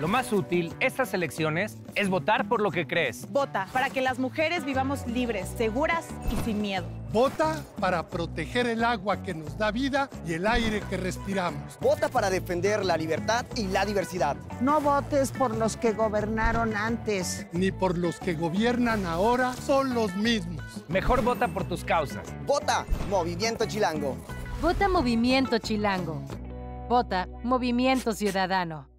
Lo más útil estas elecciones es votar por lo que crees. Vota para que las mujeres vivamos libres, seguras y sin miedo. Vota para proteger el agua que nos da vida y el aire que respiramos. Vota para defender la libertad y la diversidad. No votes por los que gobernaron antes. Ni por los que gobiernan ahora, son los mismos. Mejor vota por tus causas. Vota Movimiento Chilango. Vota Movimiento Chilango. Vota Movimiento Ciudadano.